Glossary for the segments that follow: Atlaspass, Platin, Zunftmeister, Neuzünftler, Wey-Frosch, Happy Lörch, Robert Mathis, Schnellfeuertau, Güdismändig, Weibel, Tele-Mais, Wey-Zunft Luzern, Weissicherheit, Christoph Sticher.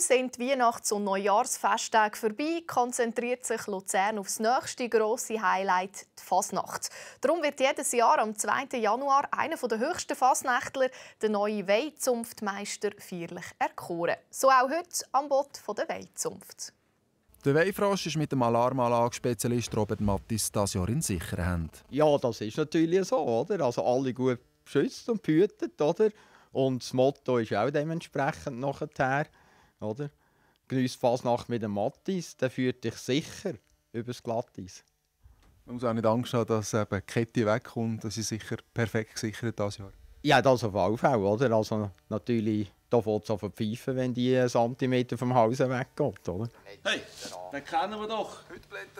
Kaum sind die Weihnachts- und Neujahrsfesttage vorbei, konzentriert sich Luzern auf das nächste grosse Highlight, die Fasnacht. Darum wird jedes Jahr am 2. Januar einer der höchsten Fasnächtler, der neue Wey-Zunftmeister, feierlich erkoren. So auch heute am Boot der Wey-Zunft. Der Wey-Frosch ist mit dem Alarmanlagenspezialist Robert Mathis dieses Jahr in Sicherheit. Ja, das ist natürlich so, oder? Also alle gut beschützt und behütet, oder? Und das Motto ist auch dementsprechend nachher, oder? Geniesse Fasnacht mit dem Mathis, der führt dich sicher über das Glatteis. Man muss auch nicht Angst haben, dass die Kette wegkommt, dass sie sicher perfekt gesichert dieses Jahr. Ja, das auf jeden Fall, oder? Also natürlich, da fängt es an zu pfeifen, wenn die einen Zentimeter vom Haus weggeht, oder? Hey, den kennen wir doch.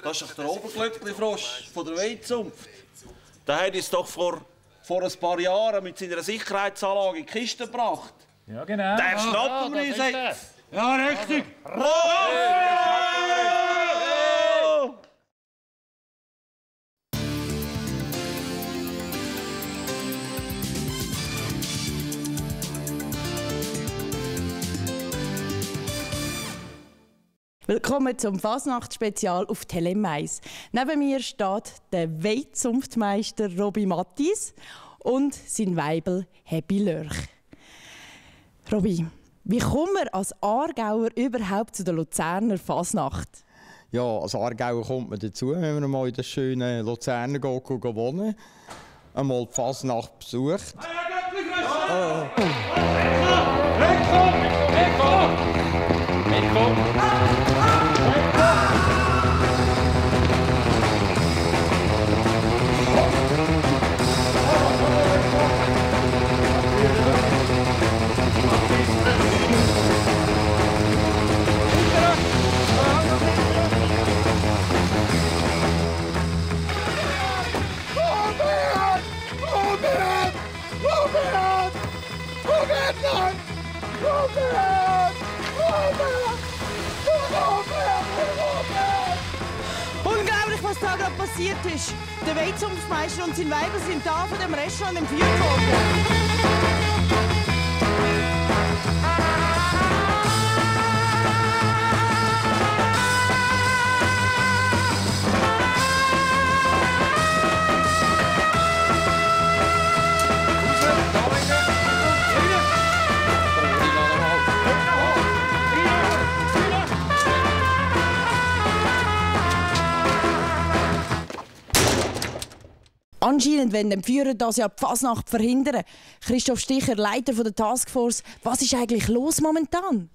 Das ist doch der Oberglöckli-Frosch von der Wey-Zunft. Der hat uns doch vor ein paar Jahren mit seiner Sicherheitsanlage in die Kiste gebracht. Ja, genau. Der schnappen wir uns jetzt. Ja, richtig! Willkommen zum Fasnachtsspezial auf Tele-Mais. Neben mir steht der Wey-Zunftmeister Robi Mathis und sein Weibel Happy Lörch. Robi, wie kommen wir als Aargauer überhaupt zu der Luzerner Fasnacht? Ja, als Aargauer kommt man dazu, wenn man mal in der schönen Luzerner wohnen, einmal die Fasnacht besucht. Unglaublich, was da gerade passiert ist. Der Wey-Zunftmeister und sein Weiber sind da von dem Restaurant entführt worden. Anscheinend wollen die Führer das ja die Fasnacht verhindern. Christoph Sticher, Leiter der Taskforce, was ist eigentlich los momentan?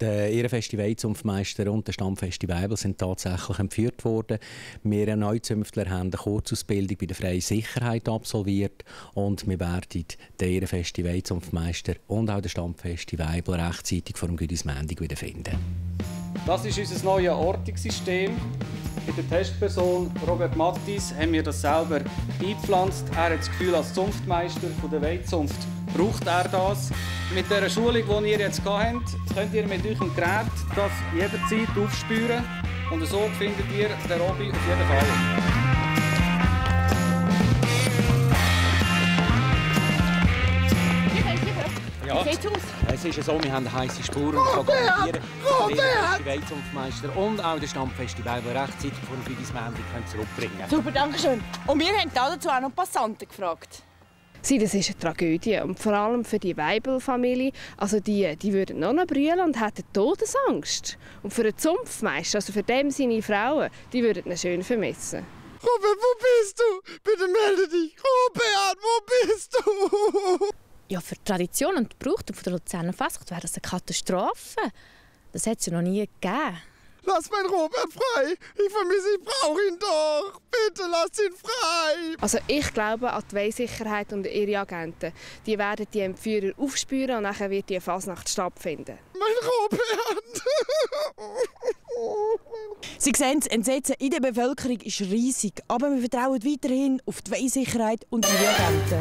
Der ehrenfeste Wey-Zunftmeister und der stammfeste Weibel sind tatsächlich entführt worden. Wir Neuzünftler haben eine Kurzausbildung bei der Freien Sicherheit absolviert und wir werden den ehrenfeste Wey-Zunftmeister und auch den stammfeste Weibel rechtzeitig vor dem Güdismändig wiederfinden. Das ist unser neues Ortungssystem. Bei der Testperson Robert Mathis haben wir das selber eingepflanzt. Er hat das Gefühl, als Zunftmeister von der Wey-Zunft braucht er das. Mit dieser Schulung, die ihr jetzt habt, könnt ihr mit eurem Gerät das jederzeit aufspüren. Und so findet ihr den Robby auf jeden Fall. Ja. Es ist so, wir haben eine heisse Spur und kontrollieren. Die Wey-Zunftmeister und auch der Stammfeste Weibel rechtzeitig vor dem Güdismändig zurückbringen. Super, danke schön. Und wir haben dazu auch noch Passanten gefragt. Sie, das ist eine Tragödie. Und vor allem für die Weibelfamilie. Also die würden noch brüllen und hätten Todesangst. Und für den Zunftmeister, also für dem seine Frauen, die würden ihn schön vermissen. Robert, wo bist du? Bitte melde dich. Robert, wo bist du? Ja, für die Tradition und die Brauchtum der Luzerner Fasnacht wäre das eine Katastrophe. Das hat es ja noch nie gegeben. Lass meinen Robert frei! Ich vermisse ihn, brauche ihn doch! Bitte lass ihn frei! Also ich glaube an die Weissicherheit und ihre Agenten. Die werden die Entführer aufspüren und dann wird die Fasnacht stattfinden. Mein Robert! Sie sehen, das Entsetzen in der Bevölkerung ist riesig. Aber wir vertrauen weiterhin auf die Weissicherheit und ihre Agenten.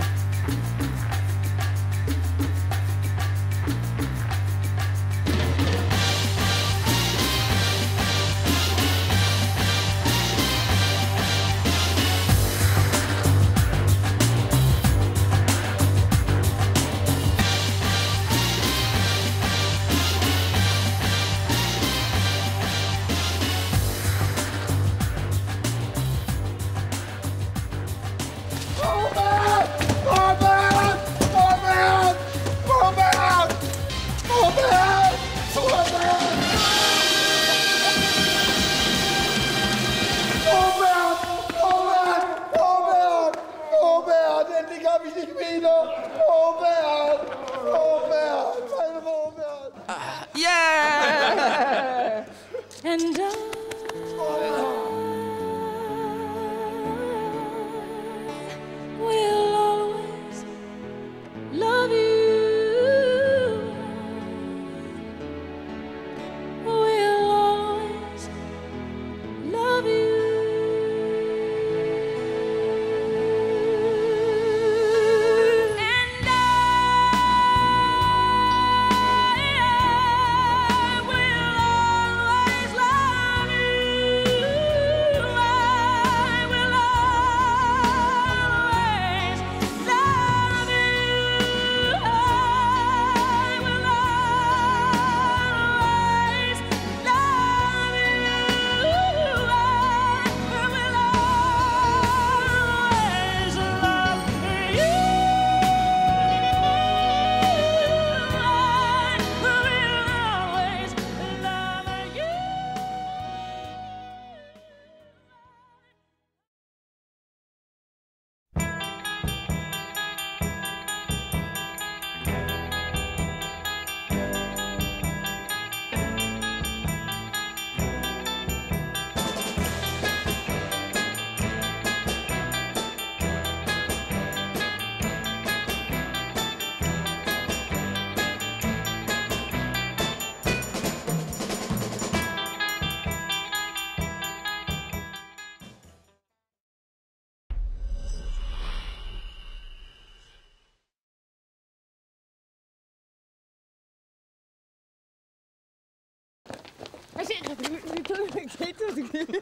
geht das nicht?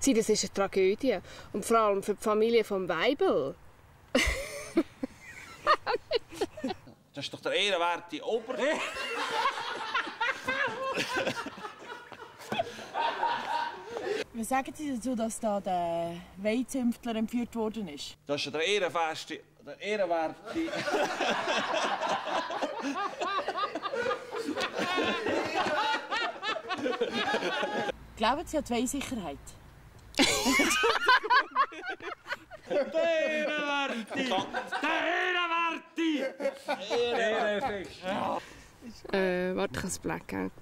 Sie, das ist eine Tragödie. Und vor allem für die Familie vom Weibel. Das ist doch der ehrenwerte Ober... Was sagen Sie dazu, dass da der Wey-Zünftler entführt worden ist? Das ist der ehrenfeste... der ehrenwerte... Glauben Sie an die Weissicherheit? Warte, ich habe ein Blackout.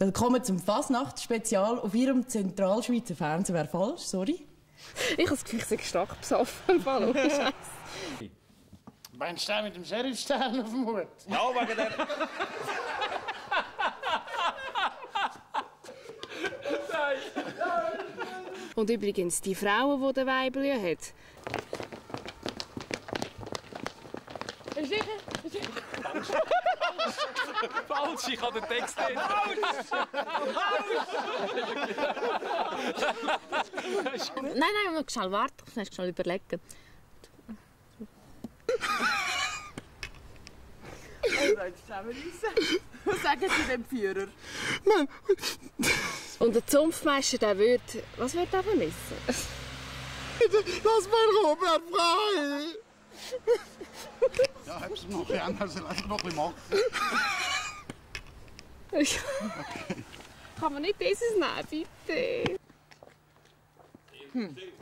Willkommen zum Fasnacht-Spezial auf Ihrem Zentralschweizer Fernsehen. Wäre falsch, sorry. Ich habe das Gefühl, ich sei stark besoffen. Meinst du den mit dem Sheriffstern auf dem Hut? Ja, wegen der... Und übrigens, die Frauen, die der Weibel hat. Ist sicher? Ist sicher? Falsch, ich habe den Text nicht. Falsch! Nein, nein, wir schnell warten, ich muss schnell überlegen. Was sagen Sie dem Führer? Nein. Und der Zunftmeister, der würde... Was würde er vermissen? Lass mal Robert frei! Ja, hab's noch ein bisschen anders, lass noch ein bisschen machen. Okay. Kann man nicht dieses nehmen, bitte? Hm.